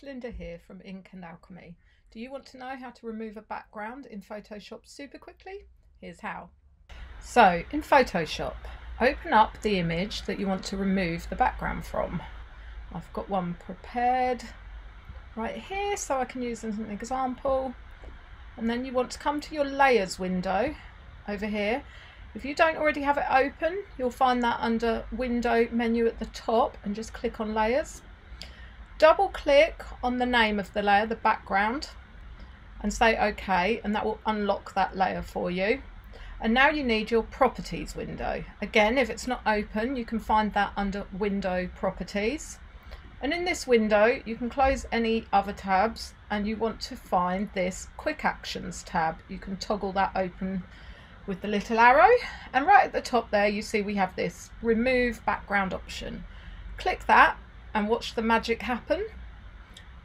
It's Linda here from Ink and Alchemy. Do you want to know how to remove a background in Photoshop super quickly? Here's how. So in Photoshop, open up the image that you want to remove the background from. I've got one prepared right here so I can use as an example. And then you want to come to your layers window over here. If you don't already have it open, you'll find that under window menu at the top and just click on layers. Double click on the name of the layer, the background, and say OK, and that will unlock that layer for you. And now you need your properties window. Again, if it's not open, you can find that under window properties. And in this window, you can close any other tabs and you want to find this quick actions tab. You can toggle that open with the little arrow, and right at the top there you see we have this remove background option. Click that and watch the magic happen,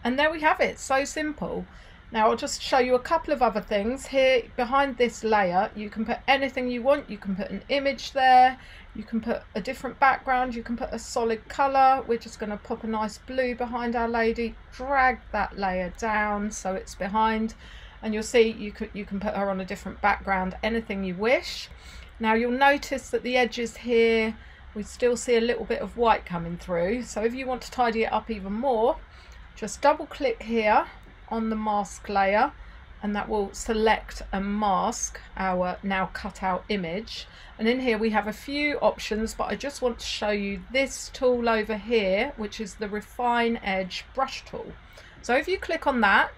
and there we have it. So simple. Now I'll just show you a couple of other things. Here behind this layer you can put anything you want. You can put an image there, you can put a different background, you can put a solid colour. We're just going to pop a nice blue behind our lady, drag that layer down so it's behind, and you'll see you can put her on a different background, anything you wish. Now you'll notice that the edges here, we still see a little bit of white coming through. So if you want to tidy it up even more, just double click here on the mask layer, and that will select and mask our now cut out image. And in here we have a few options, but I just want to show you this tool over here, which is the Refine Edge brush tool. So if you click on that,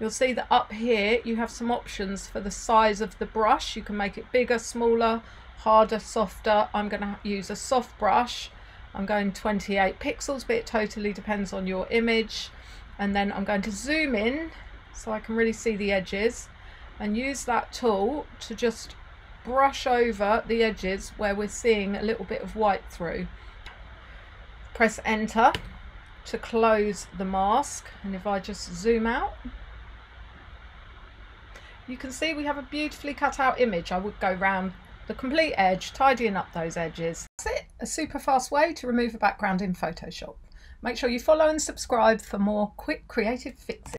you'll see that up here you have some options for the size of the brush. You can make it bigger, smaller, harder, softer. I'm going to use a soft brush. I'm going 28 pixels, but it totally depends on your image. And then I'm going to zoom in so I can really see the edges, and use that tool to just brush over the edges where we're seeing a little bit of white through. Press enter to close the mask, and if I just zoom out, you can see we have a beautifully cut out image. I would go round the complete edge, tidying up those edges. That's it, a super fast way to remove a background in Photoshop. Make sure you follow and subscribe for more quick creative fixes.